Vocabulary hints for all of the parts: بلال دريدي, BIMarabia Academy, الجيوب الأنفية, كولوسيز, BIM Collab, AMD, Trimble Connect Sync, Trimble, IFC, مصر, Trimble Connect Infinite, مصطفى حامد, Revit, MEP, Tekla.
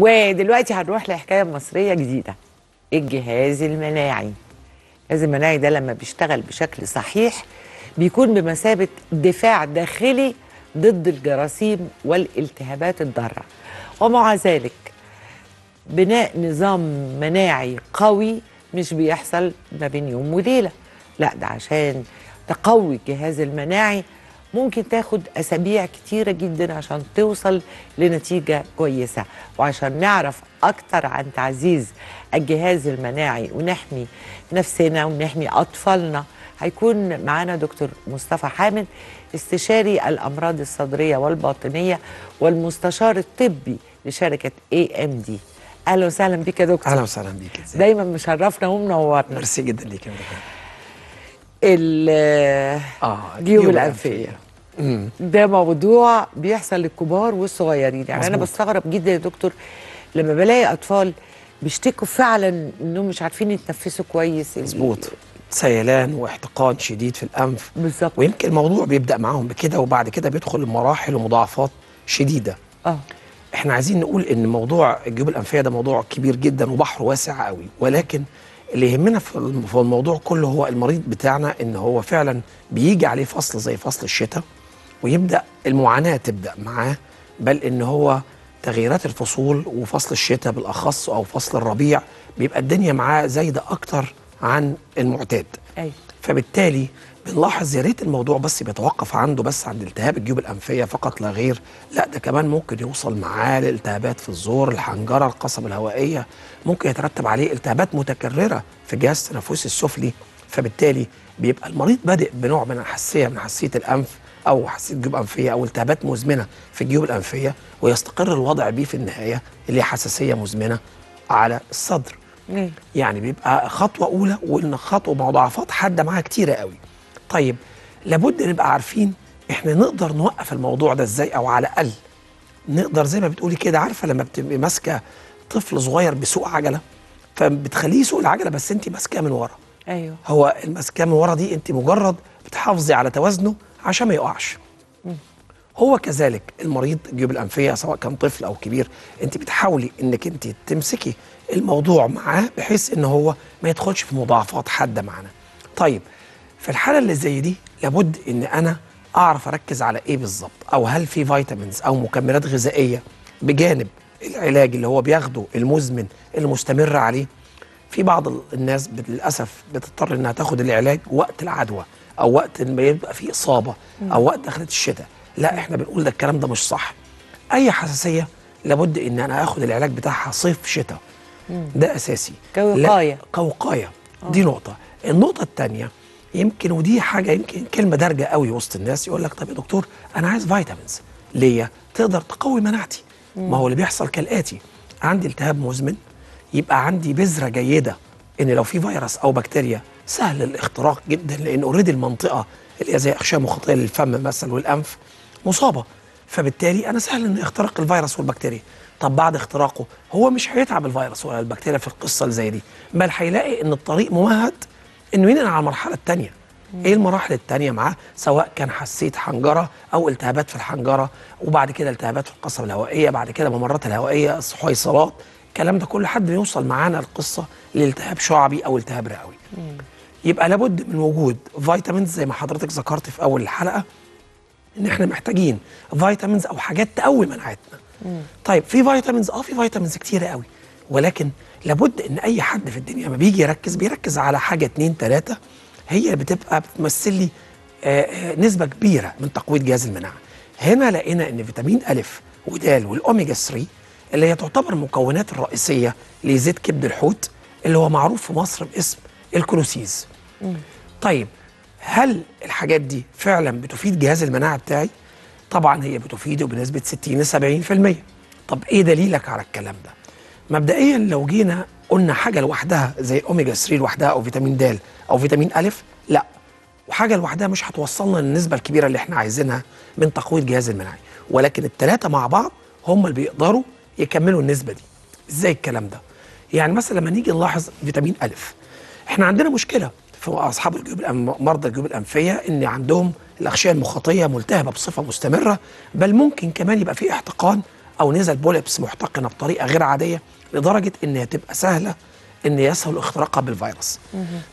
ودلوقتي هنروح لحكايه مصريه جديده، الجهاز المناعي. الجهاز المناعي ده لما بيشتغل بشكل صحيح بيكون بمثابه دفاع داخلي ضد الجراثيم والالتهابات الضاره، ومع ذلك بناء نظام مناعي قوي مش بيحصل ما بين يوم وليله، لا ده عشان تقوي الجهاز المناعي ممكن تاخد أسابيع كتيرة جدا عشان توصل لنتيجة كويسة. وعشان نعرف أكتر عن تعزيز الجهاز المناعي ونحمي نفسنا ونحمي أطفالنا هيكون معانا دكتور مصطفى حامد، استشاري الأمراض الصدرية والباطنية والمستشار الطبي لشركة AMD. أهلا وسهلا بيك يا دكتور. أهلا وسهلا بيك، دايما مشرفنا ومنورنا. ميرسي جدا ليك يا دكتور. الجيوب الأنفية ده موضوع بيحصل للكبار والصغيرين، يعني مزبوط. أنا بستغرب جدا يا دكتور لما بلاقي أطفال بيشتكوا فعلا إنهم مش عارفين يتنفسوا كويس. مظبوط، سيلان واحتقان شديد في الأنف بالظبط، ويمكن الموضوع بيبدأ معاهم بكده وبعد كده بيدخل مراحل ومضاعفات شديدة. إحنا عايزين نقول إن موضوع الجيوب الأنفية ده موضوع كبير جدا وبحر واسع قوي، ولكن اللي يهمنا في الموضوع كله هو المريض بتاعنا، ان هو فعلا بيجي عليه فصل زي فصل الشتاء ويبدا المعاناه تبدا معاه، بل ان هو تغييرات الفصول وفصل الشتاء بالاخص او فصل الربيع بيبقى الدنيا معاه زايده اكتر عن المعتاد. ايوه، فبالتالي بنلاحظ يا ريت الموضوع بس بيتوقف عنده بس عند التهاب الجيوب الانفيه فقط لا غير، لا ده كمان ممكن يوصل معاه لالتهابات في الزور، الحنجره، القصبه الهوائيه، ممكن يترتب عليه التهابات متكرره في الجهاز التنفسي السفلي. فبالتالي بيبقى المريض بادئ بنوع من الحساسيه من حساسيه الانف او حساسيه جيوب انفيه او التهابات مزمنه في الجيوب الانفيه، ويستقر الوضع بيه في النهايه اللي هي حساسيه مزمنه على الصدر. يعني بيبقى خطوه اولى وان خطوه مضاعفات حاده معاها كتيره قوي. طيب لابد نبقى عارفين احنا نقدر نوقف الموضوع ده ازاي، او على الاقل نقدر زي ما بتقولي كده، عارفه لما بتبقي ماسكه طفل صغير بيسوق عجله فبتخليه يسوق العجله بس انت ماسكاه من ورا. ايوه، هو الماسكاه من ورا دي انت مجرد بتحافظي على توازنه عشان ما يقعش. هو كذلك المريض الجيوب الانفيه سواء كان طفل او كبير، انت بتحاولي انك انت تمسكي الموضوع معاه بحيث ان هو ما يدخلش في مضاعفات حاده معانا. طيب في الحالة اللي زي دي لابد إن أنا أعرف أركز على إيه بالظبط، أو هل في فيتامينز أو مكملات غذائية بجانب العلاج اللي هو بياخده المزمن المستمر عليه. في بعض الناس للأسف بتضطر إنها تاخد العلاج وقت العدوى أو وقت ما يبقى فيه إصابة أو وقت دخلت الشتاء، لا إحنا بنقول ده الكلام ده مش صح. أي حساسية لابد إن أنا آخد العلاج بتاعها صيف شتاء، ده أساسي كوقاية. كوقاية دي نقطة. النقطة الثانية يمكن ودي حاجه يمكن كلمه دارجه قوي وسط الناس، يقول لك طب يا دكتور انا عايز فيتامينز ليا تقدر تقوي مناعتي. ما هو اللي بيحصل كالاتي، عندي التهاب مزمن يبقى عندي بذره جيده ان لو في فيروس او بكتيريا سهل الاختراق جدا، لان اوريدي المنطقه اللي هي زي اغشاء مخاطيه للفم مثلا والانف مصابه، فبالتالي انا سهل ان اختراق الفيروس والبكتيريا. طب بعد اختراقه هو مش هيتعب الفيروس ولا البكتيريا في القصه اللي زي دي، بل هيلاقي ان الطريق ممهد انه ينقل على المرحله الثانيه. ايه المراحل الثانيه معاه؟ سواء كان حساسيه حنجره او التهابات في الحنجره، وبعد كده التهابات في القصبه الهوائيه، بعد كده ممرات الهوائيه، الحويصلات، الكلام ده كل حد بيوصل معانا القصه لالتهاب شعبي او التهاب رئوي. يبقى لابد من وجود فيتامينز زي ما حضرتك ذكرت في اول الحلقه ان احنا محتاجين فيتامينز او حاجات تقوي مناعتنا. طيب في فيتامينز، في فيتامينز كتيره قوي، ولكن لابد ان اي حد في الدنيا ما بيجي يركز بيركز على حاجه 2 3 هي بتبقى بتمثل لي نسبه كبيره من تقويه جهاز المناعه. هنا لقينا ان فيتامين ا ود والاوميجا 3 اللي هي تعتبر المكونات الرئيسيه لزيت كبد الحوت اللي هو معروف في مصر باسم الكلوسيز. طيب هل الحاجات دي فعلا بتفيد جهاز المناعه بتاعي؟ طبعا هي بتفيده بنسبه 60 ل 70%. طب ايه دليلك على الكلام ده؟ مبدئيا لو جينا قلنا حاجه لوحدها زي اوميجا 3 لوحدها او فيتامين د او فيتامين ا، لا، وحاجه لوحدها مش هتوصلنا للنسبه الكبيره اللي احنا عايزينها من تقويه الجهاز المناعي، ولكن الثلاثه مع بعض هم اللي بيقدروا يكملوا النسبه دي. ازاي الكلام ده؟ يعني مثلا لما نيجي نلاحظ فيتامين ا، احنا عندنا مشكله في اصحاب الجيوب مرضى الجيوب الانفيه ان عندهم الاغشيه المخاطيه ملتهبه بصفه مستمره، بل ممكن كمان يبقى في احتقان او نزل بوليبس محتقنه بطريقه غير عاديه لدرجه انها تبقى سهله ان يسهل اختراقها بالفيروس.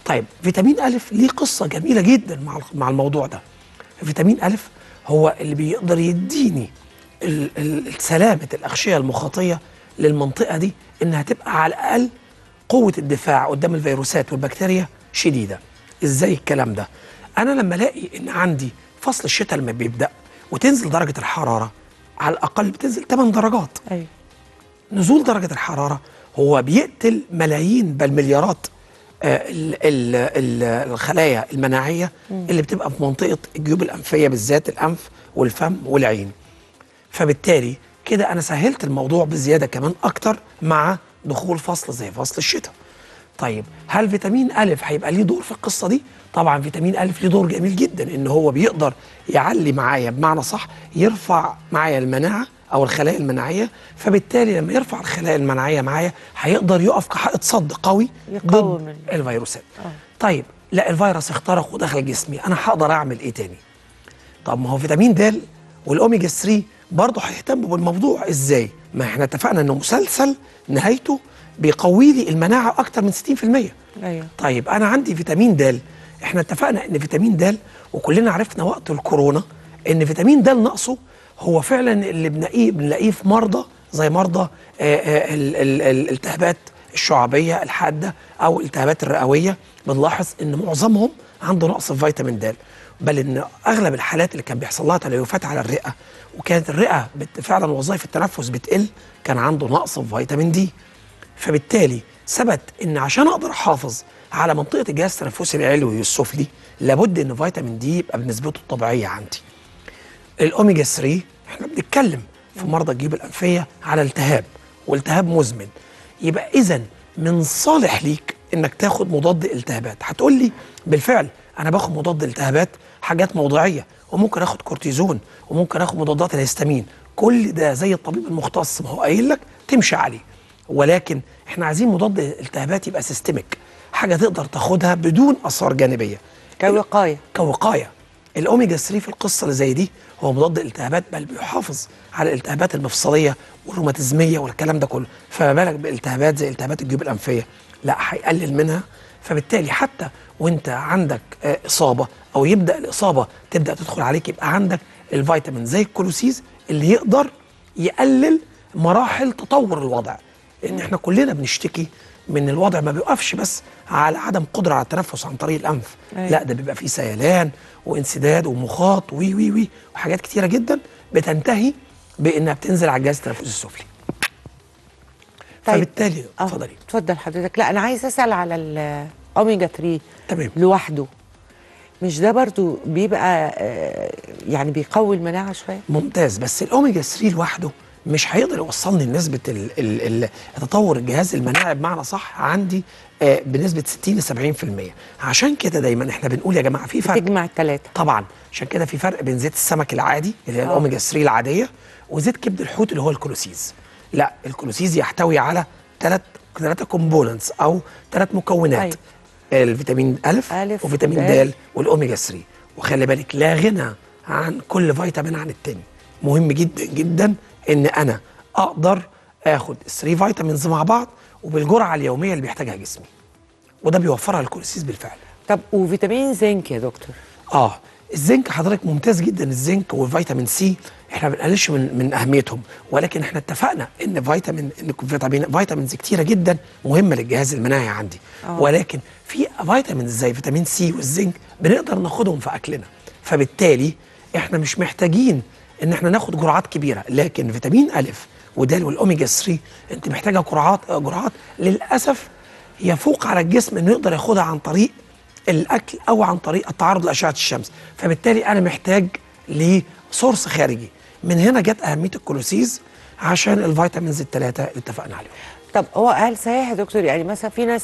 طيب فيتامين أ ليه قصه جميله جدا مع الموضوع ده. فيتامين أ هو اللي بيقدر يديني سلامه الاغشيه المخاطيه للمنطقه دي، انها تبقى على الاقل قوه الدفاع قدام الفيروسات والبكتيريا شديده. ازاي الكلام ده؟ انا لما الاقي ان عندي فصل الشتاء لما بيبدا وتنزل درجه الحراره، على الاقل بتنزل 8 درجات. أيوة. نزول درجه الحراره هو بيقتل ملايين بل مليارات الخلايا المناعيه اللي بتبقى في منطقه الجيوب الانفيه، بالذات الانف والفم والعين. فبالتالي كده انا سهلت الموضوع بزياده كمان اكتر مع دخول فصل زي فصل الشتاء. طيب هل فيتامين أ هيبقى ليه دور في القصه دي؟ طبعا فيتامين أ ليه دور جميل جدا، ان هو بيقدر يعلي معايا، بمعنى صح يرفع معايا المناعه او الخلايا المناعيه. فبالتالي لما يرفع الخلايا المناعيه معايا هيقدر يقف كحائط صد قوي ضد الفيروسات. طيب لا الفيروس اخترق ودخل جسمي، انا هقدر اعمل ايه تاني؟ طب ما هو فيتامين د والاوميجا 3 برضه هيهتموا بالموضوع. ازاي؟ ما احنا اتفقنا انه مسلسل نهايته بيقوي لي المناعه اكتر من 60%. ايوه. طيب انا عندي فيتامين د، احنا اتفقنا ان فيتامين د، وكلنا عرفنا وقت الكورونا ان فيتامين د ناقصه هو فعلا اللي بنلاقيه في مرضى زي مرضى الالتهابات الشعبيه الحاده او الالتهابات الرئويه. بنلاحظ ان معظمهم عنده نقص في فيتامين د، بل ان اغلب الحالات اللي كان بيحصل لها تلوثات على الرئه وكانت الرئه فعلا وظائف التنفس بتقل، كان عنده نقص في فيتامين دي. فبالتالي ثبت ان عشان اقدر احافظ على منطقه الجهاز التنفسي العلوي والسفلي لابد ان فيتامين دي يبقى بنسبته الطبيعيه عندي. الاوميجا 3 احنا بنتكلم في مرضى الجيوب الانفيه على التهاب والتهاب مزمن، يبقى اذا من صالح ليك انك تاخد مضاد التهابات. هتقول لي بالفعل انا باخد مضاد التهابات حاجات موضعيه، وممكن اخد كورتيزون وممكن اخد مضادات الهستامين، كل ده زي الطبيب المختص ما هو قايل لك تمشي عليه. ولكن احنا عايزين مضاد التهابات يبقى سيستميك، حاجه تقدر تاخدها بدون اثار جانبيه كوقايه. كوقايه الاوميجا 3 في القصه اللي زي دي هو مضاد التهابات، بل بيحافظ على الالتهابات المفصليه والروماتيزميه والكلام ده كله، فما بالك بالالتهابات زي التهابات الجيوب الانفيه؟ لا هيقلل منها. فبالتالي حتى وانت عندك اصابه او يبدا الاصابه تبدا تدخل عليك، يبقى عندك الفيتامين زي الكولوسيز اللي يقدر يقلل مراحل تطور الوضع. لان احنا كلنا بنشتكي من الوضع ما بيوقفش بس على عدم قدره على التنفس عن طريق الانف. أيه. لا ده بيبقى فيه سيلان وانسداد ومخاط وي وي وي وحاجات كتيره جدا بتنتهي بانها بتنزل على الجهاز التنفسي السفلي. طيب. فبالتالي اتفضلي. اتفضل حضرتك. لا انا عايز اسال على الاوميجا 3. تمام. لوحده مش ده برضو بيبقى يعني بيقوي المناعه شويه؟ ممتاز، بس الاوميجا 3 لوحده مش هيقدر يوصلني لنسبه تطور الجهاز المناعي، بمعنى صح عندي بنسبه 60 ل 70%. عشان كده دايما احنا بنقول يا جماعه في فرق، بتجمع الثلاثه طبعا. عشان كده في فرق بين زيت السمك العادي اللي هي الاوميجا 3 العاديه وزيت كبد الحوت اللي هو الكولوسيز. لا الكولوسيز يحتوي على ثلاثه كومبوننتس او ثلاث مكونات. أيوة. الفيتامين أ وفيتامين د والاوميجا 3. وخلي بالك لا غنى عن كل فيتامين عن التاني. مهم جدا جدا ان انا اقدر اخد 3 فيتامينز مع بعض وبالجرعه اليوميه اللي بيحتاجها جسمي، وده بيوفرها الكولوسيز بالفعل. طب وفيتامين زنك يا دكتور؟ الزنك حضرتك ممتاز جدا. الزنك وفيتامين سي احنا ما بنقللش من اهميتهم، ولكن احنا اتفقنا ان فيتامينز كتيره جدا مهمه للجهاز المناعي عندي. ولكن في فيتامينز زي فيتامين سي والزنك بنقدر ناخدهم في اكلنا، فبالتالي احنا مش محتاجين ان احنا ناخد جرعات كبيره. لكن فيتامين أ ودال والاوميجا 3 انت محتاجه جرعات للاسف يفوق على الجسم انه يقدر ياخدها عن طريق الاكل او عن طريق التعرض لاشعه الشمس. فبالتالي انا محتاج لسورس خارجي، من هنا جت اهميه الكولوسيز عشان الفيتامينز الثلاثه اللي اتفقنا عليهم. طب هو هل صحيح يا دكتور يعني مثلا في ناس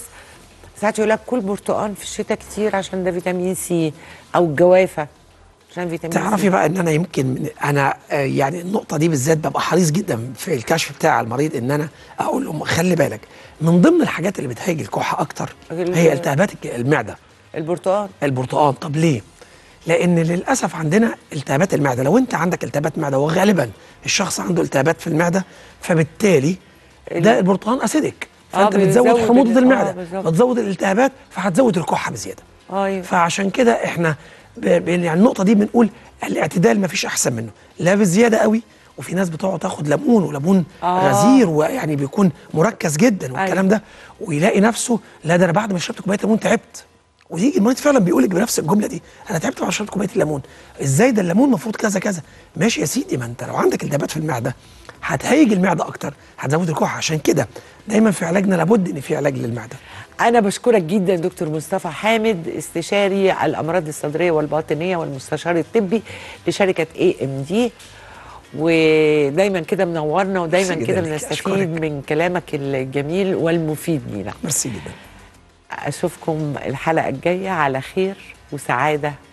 ساعات يقول لك كل برتقان في الشتاء كتير عشان ده فيتامين سي، او الجوافه عشان فيتامين سي؟ تعرفي بقى ان انا يمكن انا يعني النقطه دي بالذات ببقى حريص جدا في الكشف بتاع المريض ان انا اقول له خلي بالك من ضمن الحاجات اللي بتهيج الكحه اكتر هي التهابات المعده. البرتقال. طب ليه؟ لان للاسف عندنا التهابات المعده. لو انت عندك التهابات معده وغالبا الشخص عنده التهابات في المعده، فبالتالي ده البرتقال اسيدك، فانت بتزود حموضه المعده، بتزود الالتهابات، فهتزود الكحه بزياده. ايوه فعشان كده احنا يعني النقطه دي بنقول الاعتدال مفيش احسن منه، لا بالزياده قوي، وفي ناس بتقعد تاخد ليمون وليمون غزير ويعني بيكون مركز جدا والكلام ده، ويلاقي نفسه لا ده انا بعد ما شربت كوبايه ليمون تعبت، ويجي المريض فعلا بيقول لك بنفس الجمله دي انا تعبت بعد ما شربت كوبايه الليمون، ازاي ده الليمون المفروض كذا كذا. ماشي يا سيدي، ما انت لو عندك التهابات في المعده هتهيج المعده اكتر، هتزود الكحه. عشان كده دايما في علاجنا لابد ان في علاج للمعده. انا بشكرك جدا دكتور مصطفى حامد، استشاري على الامراض الصدريه والباطنيه والمستشار الطبي لشركه AMD، ودايما كده منورنا، ودايما كده بنستفيد من كلامك الجميل والمفيد لينا. ميرسي جدا. اشوفكم الحلقه الجايه على خير وسعاده.